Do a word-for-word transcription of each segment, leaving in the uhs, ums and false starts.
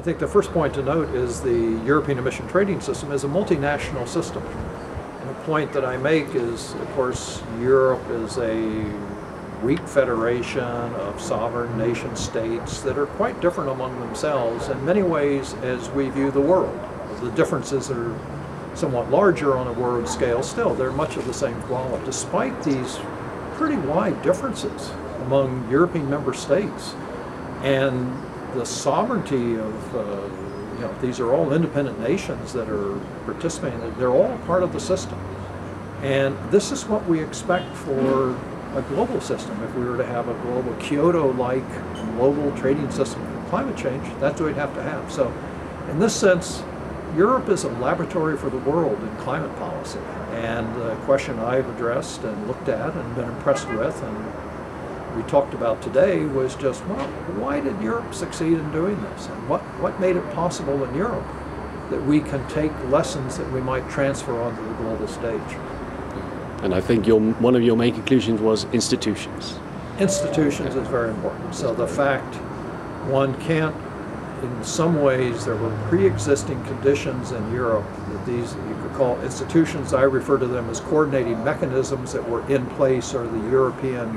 I think the first point to note is the European emission trading system is a multinational system. And the point that I make is, of course, Europe is a weak federation of sovereign nation states that are quite different among themselves in many ways as we view the world. The differences are somewhat larger on a world scale. Still, they're much of the same quality. Despite these pretty wide differences among European member states and the sovereignty of, uh, you know, these are all independent nations that are participating. They're all part of the system. And this is what we expect for a global system. If we were to have a global Kyoto-like global trading system for climate change, that's what we'd have to have. So in this sense, Europe is a laboratory for the world in climate policy, and a question I've addressed and looked at and been impressed with and we talked about today was just, well, why did Europe succeed in doing this? And what, what made it possible in Europe that we can take lessons that we might transfer onto the global stage? And I think your, one of your main conclusions was institutions. Institutions is very important. So the fact one can't, in some ways, there were pre-existing conditions in Europe that these, you could call institutions, I refer to them as coordinating mechanisms that were in place, or the European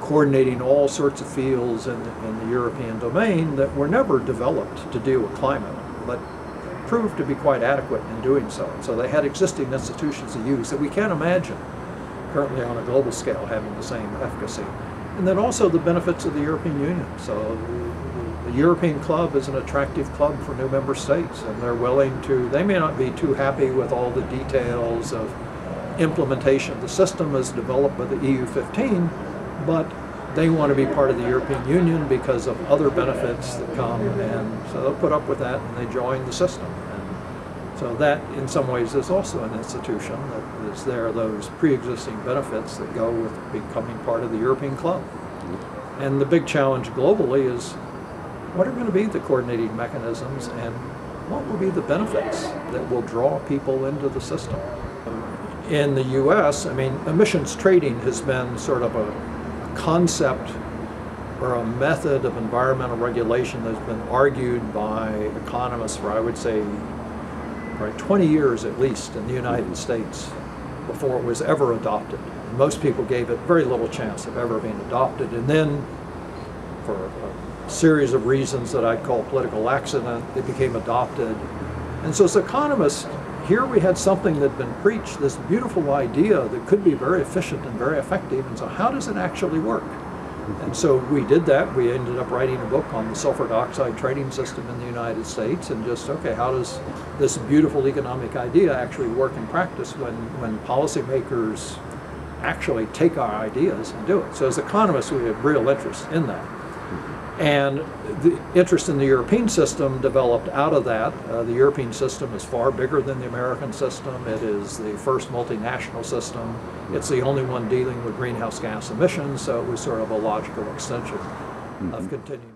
coordinating all sorts of fields in, in the European domain that were never developed to deal with climate, but proved to be quite adequate in doing so. So they had existing institutions to use that we can't imagine currently on a global scale having the same efficacy. And then also the benefits of the European Union. So the European Club is an attractive club for new member states, and they're willing to, they may not be too happy with all the details of implementation. The system is developed by the E U fifteen, but they want to be part of the European Union because of other benefits that come, and so they'll put up with that and they join the system. And so that in some ways is also an institution that is there, those pre-existing benefits that go with becoming part of the European Club. And the big challenge globally is, what are going to be the coordinating mechanisms and what will be the benefits that will draw people into the system? In the U S, I mean, emissions trading has been sort of a concept or a method of environmental regulation that's been argued by economists for, I would say, probably twenty years at least in the United States before it was ever adopted. Most people gave it very little chance of ever being adopted. And then for a series of reasons that I'd call political accident, they became adopted. And so as economists, here we had something that had been preached, this beautiful idea that could be very efficient and very effective, and so how does it actually work? And so we did that. We ended up writing a book on the sulfur dioxide trading system in the United States and just, okay, how does this beautiful economic idea actually work in practice when, when policymakers actually take our ideas and do it? So as economists, we have real interest in that. And the interest in the European system developed out of that. Uh, the European system is far bigger than the American system. It is the first multinational system. It's the only one dealing with greenhouse gas emissions, so it was sort of a logical extension mm-hmm. of continuing.